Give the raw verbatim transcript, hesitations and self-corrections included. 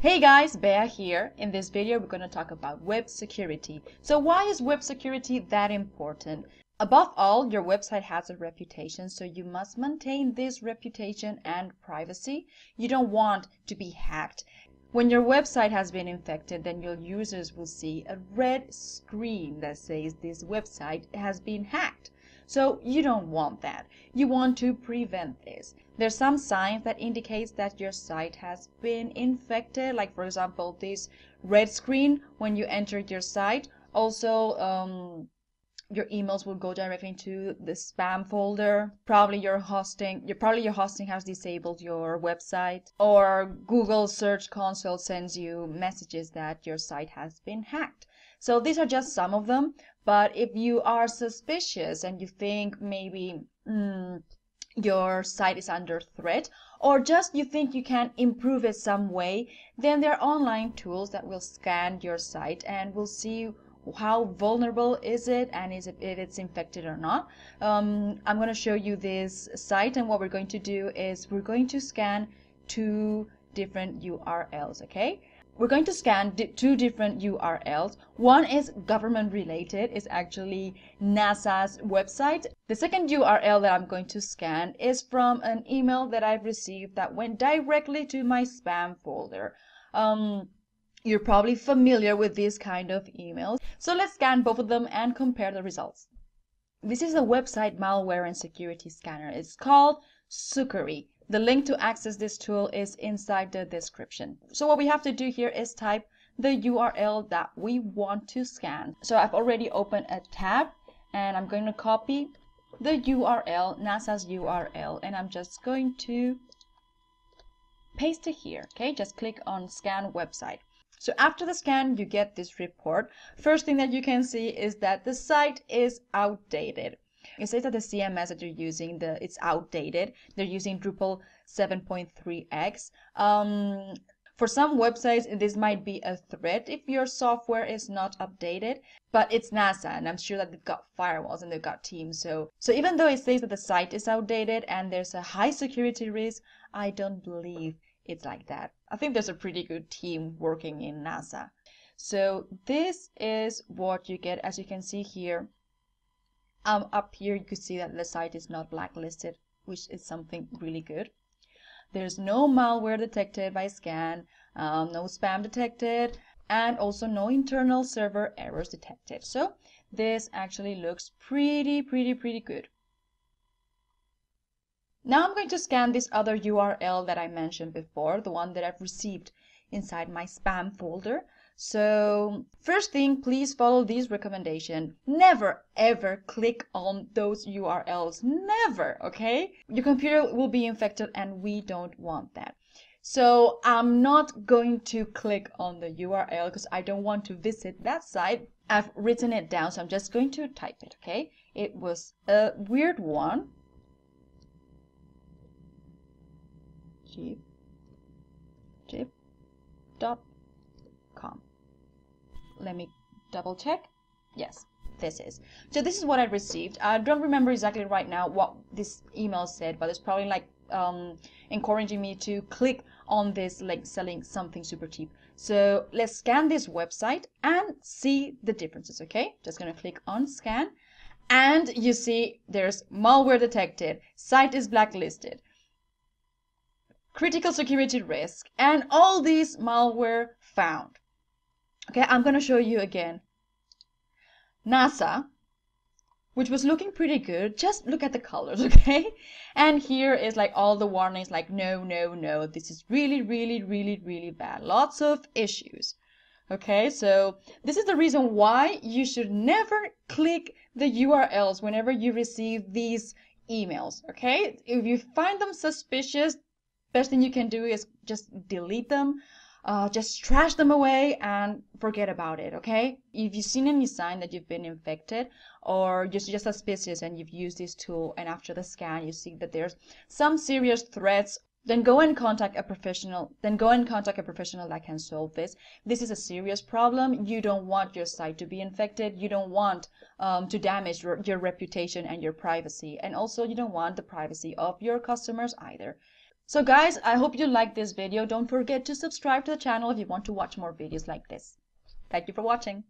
Hey guys, Bea here. In this video, we're going to talk about web security. So why is web security that important? Above all, your website has a reputation, so you must maintain this reputation and privacy. You don't want to be hacked. When your website has been infected, then your users will see a red screen that says this website has been hacked. So you don't want that. You want to prevent this. There's some signs that indicates that your site has been infected, like for example this red screen when you entered your site. Also, um, your emails will go directly into the spam folder. Probably your hosting, your probably your hosting has disabled your website, or Google Search Console sends you messages that your site has been hacked. So these are just some of them, but if you are suspicious and you think maybe mm, your site is under threat, or just you think you can improve it some way, then there are online tools that will scan your site and will see how vulnerable is it and is it, if it's infected or not. Um, I'm going to show you this site, and what we're going to do is we're going to scan two different U R Ls, okay? We're going to scan two different U R Ls. One is government related, is actually NASA's website. The second U R L that I'm going to scan is from an email that I've received that went directly to my spam folder. Um, you're probably familiar with these kind of emails. So let's scan both of them and compare the results. This is a website malware and security scanner. It's called Sucuri. The link to access this tool is inside the description. So what we have to do here is type the U R L that we want to scan. So I've already opened a tab, and I'm going to copy the U R L, NASA's U R L, and I'm just going to paste it here, okay? Just click on scan website. So after the scan, you get this report. First thing that you can see is that the site is outdated. It says that the C M S that you're using, the it's outdated. They're using Drupal seven point three x. Um, for some websites, this might be a threat if your software is not updated, but it's NASA, and I'm sure that they've got firewalls and they've got teams. So, so even though it says that the site is outdated and there's a high security risk, I don't believe it's like that. I think there's a pretty good team working in NASA. So this is what you get. As you can see here, Um, up here you could see that the site is not blacklisted, which is something really good. There's no malware detected by scan, um, no spam detected, and also no internal server errors detected. So this actually looks pretty, pretty, pretty good. Now I'm going to scan this other U R L that I mentioned before, the one that I've received inside my spam folder. So first thing, please follow these recommendations. Never ever click on those U R Ls, never, okay? Your computer will be infected and we don't want that. So I'm not going to click on the U R L because I don't want to visit that site. I've written it down, so I'm just going to type it, okay? It was a weird one. Jeep, jeep dot com. Let me double check. Yes, this is. So this is what I received. I don't remember exactly right now what this email said, but it's probably like um, encouraging me to click on this link selling something super cheap. So let's scan this website and see the differences, okay? Just gonna click on scan, and you see there's malware detected, site is blacklisted, critical security risk, and all these malware found. Okay, I'm going to show you again. NASA, which was looking pretty good. Just look at the colors, okay? And here is like all the warnings, like no, no, no. This is really, really, really, really bad. Lots of issues. Okay, so this is the reason why you should never click the U R Ls whenever you receive these emails, okay? If you find them suspicious, best thing you can do is just delete them. Uh, just trash them away and forget about it, okay? If you've seen any sign that you've been infected or you're just suspicious and you've used this tool and after the scan you see that there's some serious threats then go and contact a professional, then go and contact a professional that can solve this. This is a serious problem. You don't want your site to be infected. You don't want um, to damage your, your reputation and your privacy. And also you don't want the privacy of your customers either. So guys, I hope you liked this video. Don't forget to subscribe to the channel if you want to watch more videos like this. Thank you for watching.